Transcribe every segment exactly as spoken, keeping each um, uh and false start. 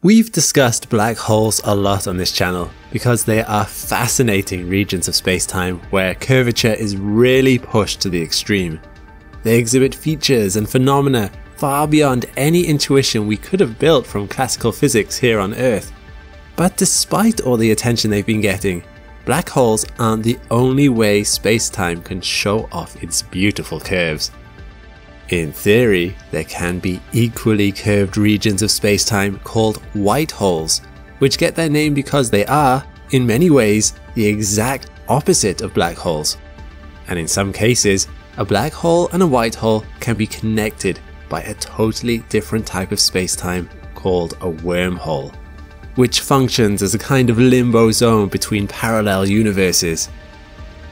We've discussed black holes a lot on this channel because they are fascinating regions of space-time where curvature is really pushed to the extreme. They exhibit features and phenomena far beyond any intuition we could have built from classical physics here on Earth. But despite all the attention they've been getting, black holes aren't the only way space-time can show off its beautiful curves. In theory, there can be equally curved regions of space-time called white holes, which get their name because they are, in many ways, the exact opposite of black holes. And in some cases, a black hole and a white hole can be connected by a totally different type of space-time called a wormhole, which functions as a kind of limbo zone between parallel universes.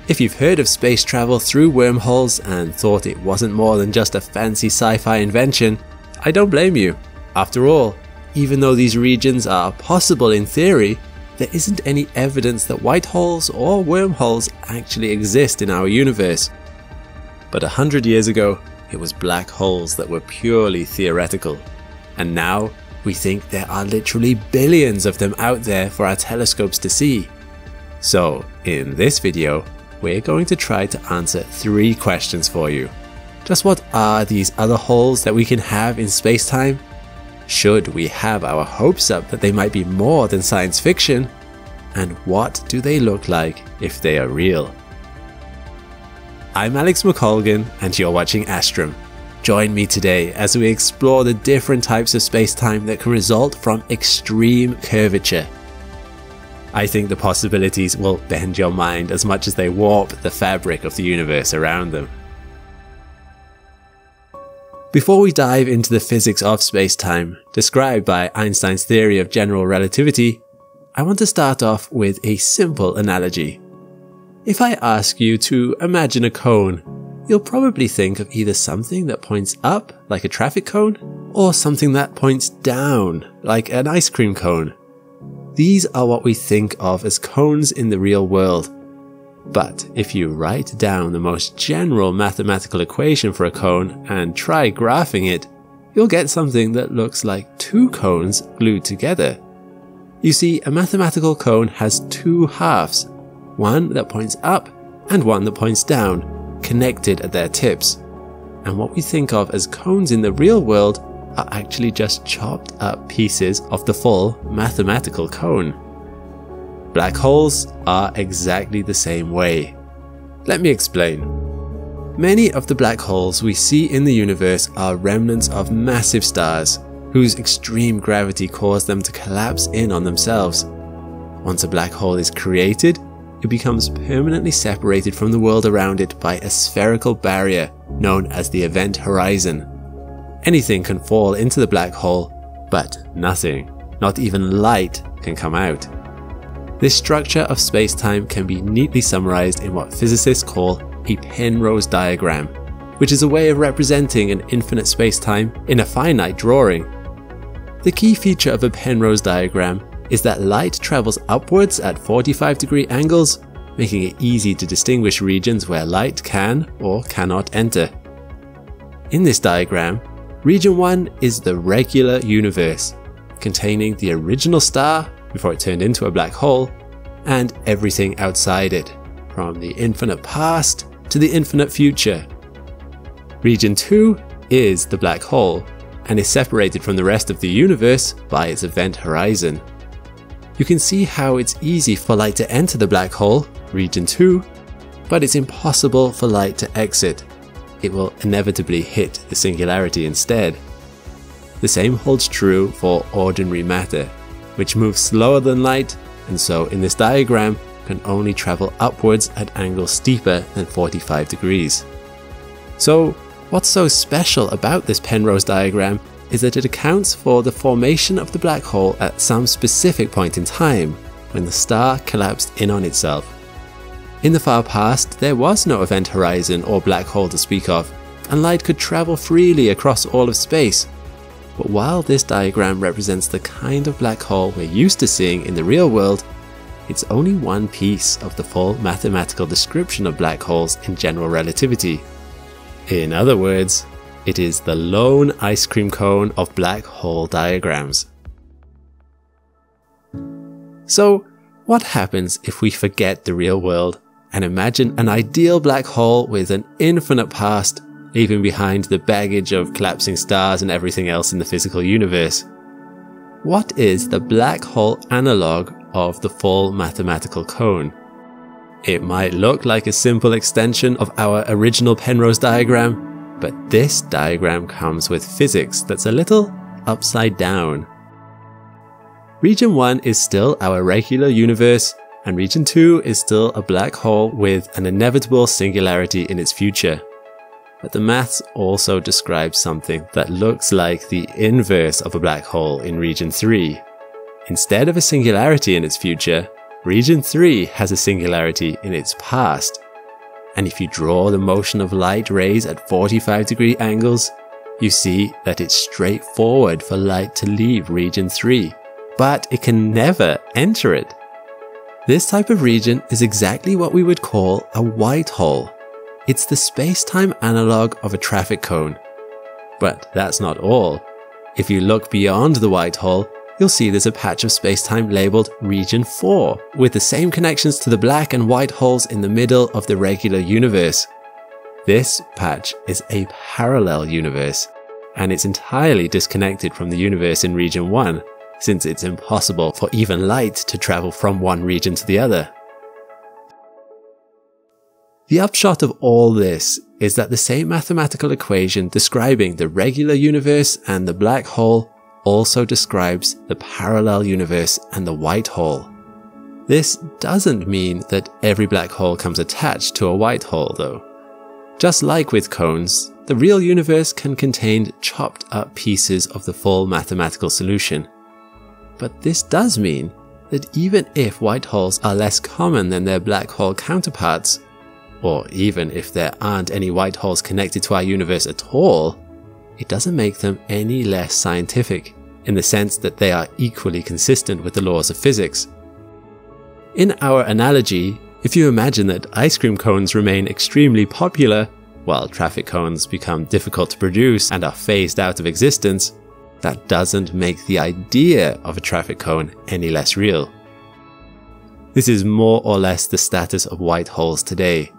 If you've heard of space travel through wormholes and thought it wasn't more than just a fancy sci-fi invention, I don't blame you. After all, even though these regions are possible in theory, there isn't any evidence that white holes or wormholes actually exist in our universe. But a hundred years ago, it was black holes that were purely theoretical. And now, we think there are literally billions of them out there for our telescopes to see. So, in this video, we're going to try to answer three questions for you. Just what are these other holes that we can have in space-time? Should we have our hopes up that they might be more than science fiction? And what do they look like if they are real? I'm Alex McColgan and you're watching Astrum. Join me today as we explore the different types of space-time that can result from extreme curvature. I think the possibilities will bend your mind as much as they warp the fabric of the universe around them. Before we dive into the physics of space-time, described by Einstein's theory of general relativity, I want to start off with a simple analogy. If I ask you to imagine a cone, you'll probably think of either something that points up, like a traffic cone, or something that points down, like an ice cream cone. These are what we think of as cones in the real world. But if you write down the most general mathematical equation for a cone and try graphing it, you'll get something that looks like two cones glued together. You see, a mathematical cone has two halves, one that points up and one that points down, connected at their tips. And what we think of as cones in the real world are actually just chopped up pieces of the full mathematical cone. Black holes are exactly the same way. Let me explain. Many of the black holes we see in the universe are remnants of massive stars, whose extreme gravity caused them to collapse in on themselves. Once a black hole is created, it becomes permanently separated from the world around it by a spherical barrier known as the event horizon. Anything can fall into the black hole, but nothing, not even light, can come out. This structure of space-time can be neatly summarized in what physicists call a Penrose diagram, which is a way of representing an infinite space-time in a finite drawing. The key feature of a Penrose diagram is that light travels upwards at forty-five degree angles, making it easy to distinguish regions where light can or cannot enter. In this diagram, Region one is the regular universe, containing the original star before it turned into a black hole, and everything outside it, from the infinite past to the infinite future. Region two is the black hole, and is separated from the rest of the universe by its event horizon. You can see how it's easy for light to enter the black hole, Region two, but it's impossible for light to exit. It will inevitably hit the singularity instead. The same holds true for ordinary matter, which moves slower than light, and so in this diagram can only travel upwards at angles steeper than forty-five degrees. So what's so special about this Penrose diagram is that it accounts for the formation of the black hole at some specific point in time, when the star collapsed in on itself. In the far past, there was no event horizon or black hole to speak of, and light could travel freely across all of space. But while this diagram represents the kind of black hole we're used to seeing in the real world, it's only one piece of the full mathematical description of black holes in general relativity. In other words, it is the lone ice cream cone of black hole diagrams. So what happens if we forget the real world and imagine an ideal black hole with an infinite past, leaving behind the baggage of collapsing stars and everything else in the physical universe? What is the black hole analogue of the full mathematical cone? It might look like a simple extension of our original Penrose diagram, but this diagram comes with physics that's a little upside down. Region one is still our regular universe, and Region two is still a black hole with an inevitable singularity in its future. But the maths also describes something that looks like the inverse of a black hole in Region three. Instead of a singularity in its future, Region three has a singularity in its past. And if you draw the motion of light rays at forty-five degree angles, you see that it's straightforward for light to leave Region three, but it can never enter it. This type of region is exactly what we would call a white hole. It's the space-time analogue of a traffic cone. But that's not all. If you look beyond the white hole, you'll see there's a patch of space-time labelled Region four, with the same connections to the black and white holes in the middle of the regular universe. This patch is a parallel universe, and it's entirely disconnected from the universe in Region one, since it's impossible for even light to travel from one region to the other. The upshot of all this is that the same mathematical equation describing the regular universe and the black hole also describes the parallel universe and the white hole. This doesn't mean that every black hole comes attached to a white hole, though. Just like with cones, the real universe can contain chopped up pieces of the full mathematical solution. But this does mean that even if white holes are less common than their black hole counterparts, or even if there aren't any white holes connected to our universe at all, it doesn't make them any less scientific, in the sense that they are equally consistent with the laws of physics. In our analogy, if you imagine that ice cream cones remain extremely popular, while traffic cones become difficult to produce and are phased out of existence, that doesn't make the idea of a traffic cone any less real. This is more or less the status of white holes today.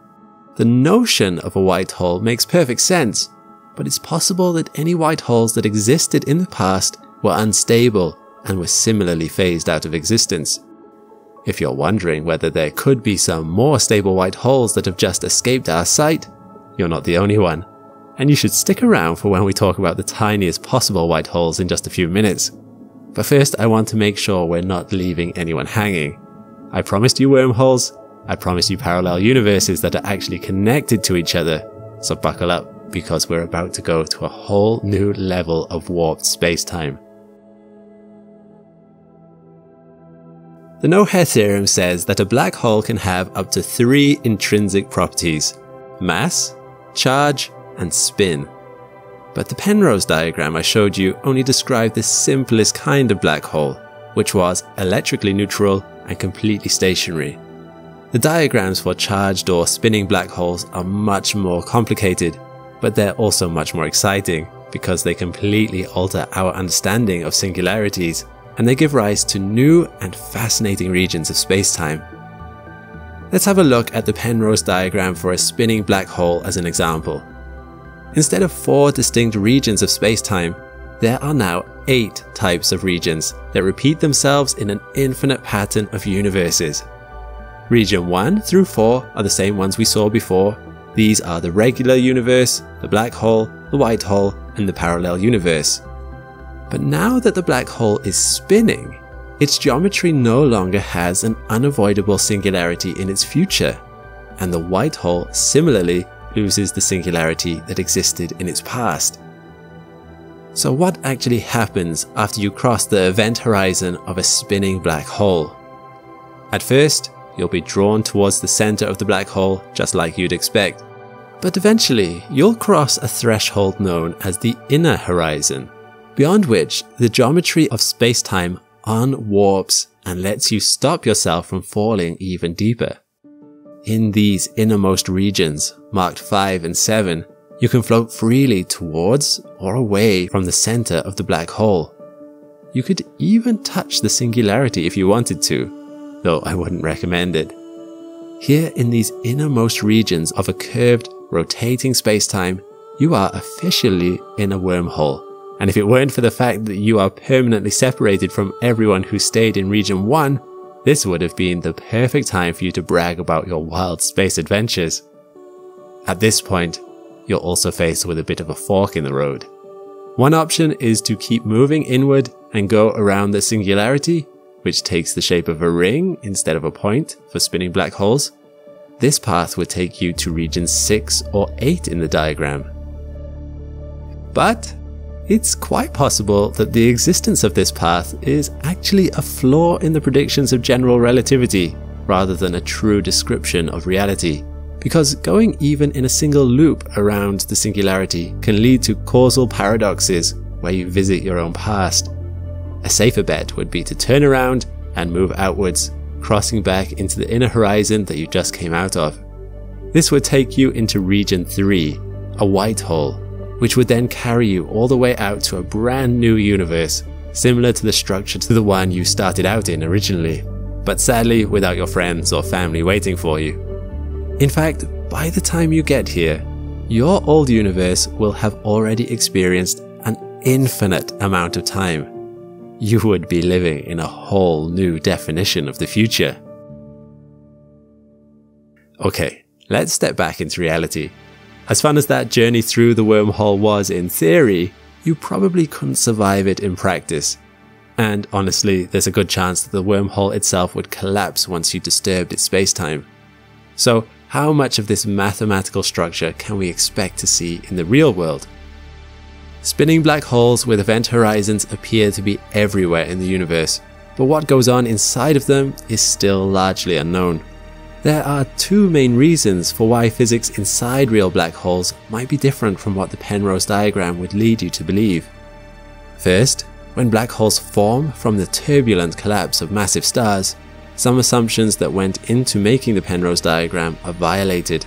The notion of a white hole makes perfect sense, but it's possible that any white holes that existed in the past were unstable and were similarly phased out of existence. If you're wondering whether there could be some more stable white holes that have just escaped our sight, you're not the only one, and you should stick around for when we talk about the tiniest possible white holes in just a few minutes. But first, I want to make sure we're not leaving anyone hanging. I promised you wormholes, I promised you parallel universes that are actually connected to each other, so buckle up, because we're about to go to a whole new level of warped space-time. The No-Hair theorem says that a black hole can have up to three intrinsic properties: mass, charge, and spin. But the Penrose diagram I showed you only described the simplest kind of black hole, which was electrically neutral and completely stationary. The diagrams for charged or spinning black holes are much more complicated, but they're also much more exciting because they completely alter our understanding of singularities, and they give rise to new and fascinating regions of spacetime. Let's have a look at the Penrose diagram for a spinning black hole as an example. Instead of four distinct regions of spacetime, there are now eight types of regions that repeat themselves in an infinite pattern of universes. Region one through four are the same ones we saw before. These are the regular universe, the black hole, the white hole, and the parallel universe. But now that the black hole is spinning, its geometry no longer has an unavoidable singularity in its future, and the white hole similarly loses the singularity that existed in its past. So what actually happens after you cross the event horizon of a spinning black hole? At first, you'll be drawn towards the center of the black hole, just like you'd expect. But eventually, you'll cross a threshold known as the inner horizon, beyond which the geometry of space-time unwarps and lets you stop yourself from falling even deeper. In these innermost regions, marked five and seven, you can float freely towards or away from the center of the black hole. You could even touch the singularity if you wanted to, though I wouldn't recommend it. Here in these innermost regions of a curved, rotating spacetime, you are officially in a wormhole. And if it weren't for the fact that you are permanently separated from everyone who stayed in Region one, this would have been the perfect time for you to brag about your wild space adventures. At this point, you're also faced with a bit of a fork in the road. One option is to keep moving inward and go around the singularity, which takes the shape of a ring instead of a point for spinning black holes. This path would take you to region six or eight in the diagram. But it's quite possible that the existence of this path is actually a flaw in the predictions of general relativity, rather than a true description of reality, because going even in a single loop around the singularity can lead to causal paradoxes where you visit your own past. A safer bet would be to turn around and move outwards, crossing back into the inner horizon that you just came out of. This would take you into region three, a white hole, which would then carry you all the way out to a brand new universe, similar to the structure to the one you started out in originally, but sadly without your friends or family waiting for you. In fact, by the time you get here, your old universe will have already experienced an infinite amount of time. You would be living in a whole new definition of the future. Okay, let's step back into reality. As fun as that journey through the wormhole was in theory, you probably couldn't survive it in practice. And honestly, there's a good chance that the wormhole itself would collapse once you disturbed its spacetime. So how much of this mathematical structure can we expect to see in the real world? Spinning black holes with event horizons appear to be everywhere in the universe, but what goes on inside of them is still largely unknown. There are two main reasons for why physics inside real black holes might be different from what the Penrose diagram would lead you to believe. First, when black holes form from the turbulent collapse of massive stars, some assumptions that went into making the Penrose diagram are violated,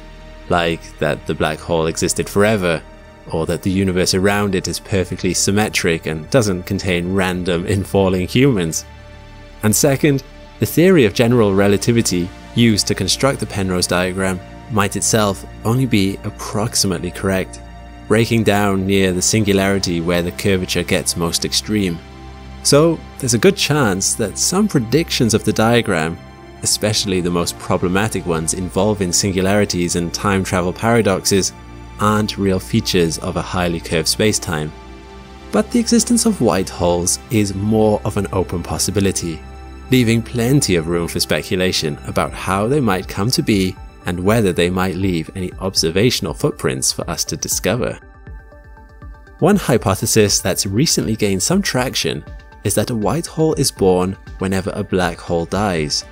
like that the black hole existed forever, or that the universe around it is perfectly symmetric and doesn't contain random infalling humans. And second, the theory of general relativity used to construct the Penrose diagram might itself only be approximately correct, breaking down near the singularity where the curvature gets most extreme. So there's a good chance that some predictions of the diagram, especially the most problematic ones involving singularities and time travel paradoxes, aren't real features of a highly curved spacetime. But the existence of white holes is more of an open possibility, leaving plenty of room for speculation about how they might come to be and whether they might leave any observational footprints for us to discover. One hypothesis that's recently gained some traction is that a white hole is born whenever a black hole dies.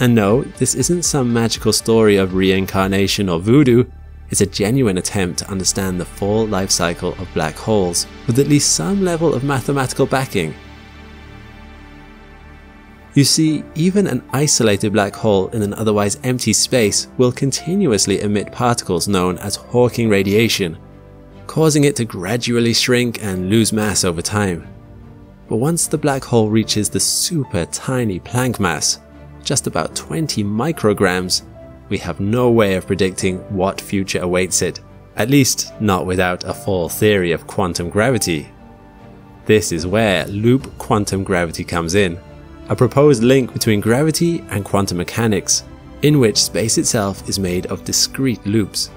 And no, this isn't some magical story of reincarnation or voodoo. It's a genuine attempt to understand the full life cycle of black holes with at least some level of mathematical backing. You see, even an isolated black hole in an otherwise empty space will continuously emit particles known as Hawking radiation, causing it to gradually shrink and lose mass over time. But once the black hole reaches the super tiny Planck mass, just about twenty micrograms, we have no way of predicting what future awaits it, at least not without a full theory of quantum gravity. This is where loop quantum gravity comes in, a proposed link between gravity and quantum mechanics, in which space itself is made of discrete loops.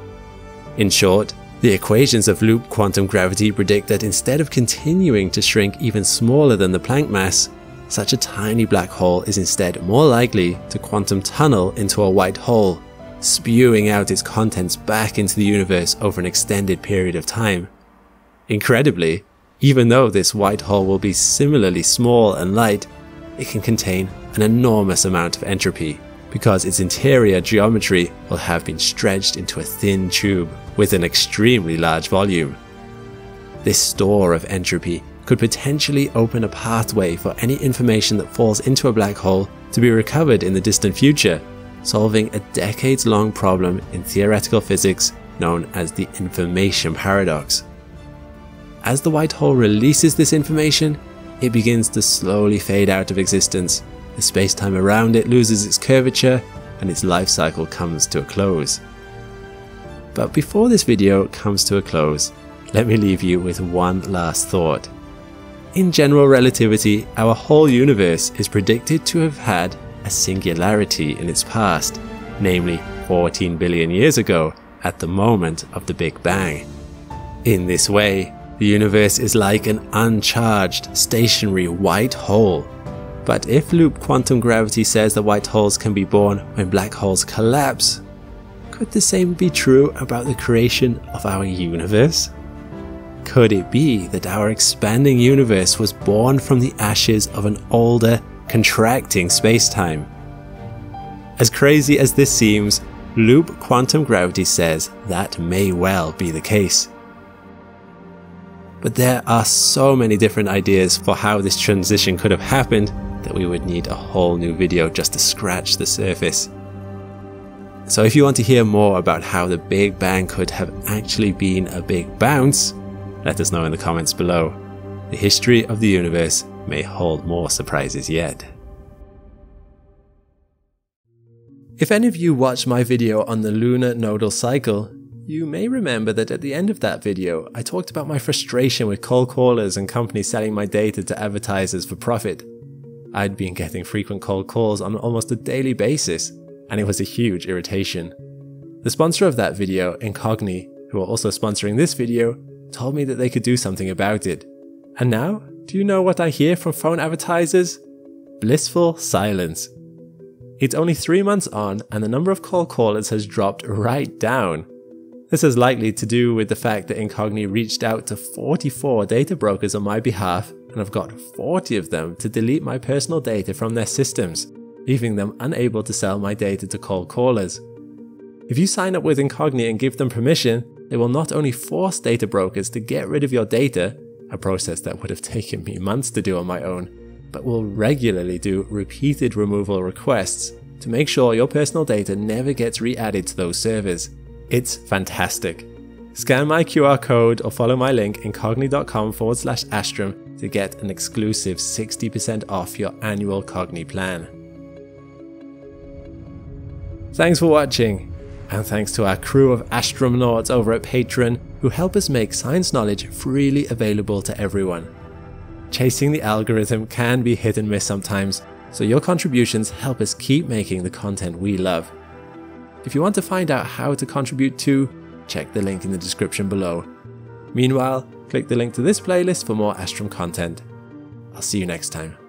In short, the equations of loop quantum gravity predict that instead of continuing to shrink even smaller than the Planck mass, such a tiny black hole is instead more likely to quantum tunnel into a white hole, spewing out its contents back into the universe over an extended period of time. Incredibly, even though this white hole will be similarly small and light, it can contain an enormous amount of entropy, because its interior geometry will have been stretched into a thin tube with an extremely large volume. This store of entropy could potentially open a pathway for any information that falls into a black hole to be recovered in the distant future, solving a decades-long problem in theoretical physics known as the information paradox. As the white hole releases this information, it begins to slowly fade out of existence. The space-time around it loses its curvature and its life cycle comes to a close. But before this video comes to a close, let me leave you with one last thought. In general relativity, our whole universe is predicted to have had a singularity in its past, namely fourteen billion years ago at the moment of the Big Bang. In this way, the universe is like an uncharged, stationary white hole. But if loop quantum gravity says that white holes can be born when black holes collapse, could the same be true about the creation of our universe? Could it be that our expanding universe was born from the ashes of an older, contracting space-time? As crazy as this seems, loop quantum gravity says that may well be the case. But there are so many different ideas for how this transition could have happened that we would need a whole new video just to scratch the surface. So if you want to hear more about how the Big Bang could have actually been a big bounce, let us know in the comments below. The history of the universe may hold more surprises yet. If any of you watched my video on the lunar nodal cycle, you may remember that at the end of that video, I talked about my frustration with cold callers and companies selling my data to advertisers for profit. I'd been getting frequent cold calls on almost a daily basis, and it was a huge irritation. The sponsor of that video, Incogni, who are also sponsoring this video, told me that they could do something about it. And now, do you know what I hear from phone advertisers? Blissful silence. It's only three months on, and the number of cold callers has dropped right down. This is likely to do with the fact that Incogni reached out to forty-four data brokers on my behalf, and I've got forty of them to delete my personal data from their systems, leaving them unable to sell my data to cold callers. If you sign up with Incogni and give them permission, they will not only force data brokers to get rid of your data, a process that would have taken me months to do on my own, but will regularly do repeated removal requests to make sure your personal data never gets re-added to those servers. It's fantastic. Scan my Q R code or follow my link incogni.com forward slash Astrum to get an exclusive sixty percent off your annual Cogni plan. Thanks for watching, and thanks to our crew of Astrumnauts over at Patreon who help us make science knowledge freely available to everyone. Chasing the algorithm can be hit and miss sometimes, so your contributions help us keep making the content we love. If you want to find out how to contribute too, check the link in the description below. Meanwhile, click the link to this playlist for more Astrum content. I'll see you next time.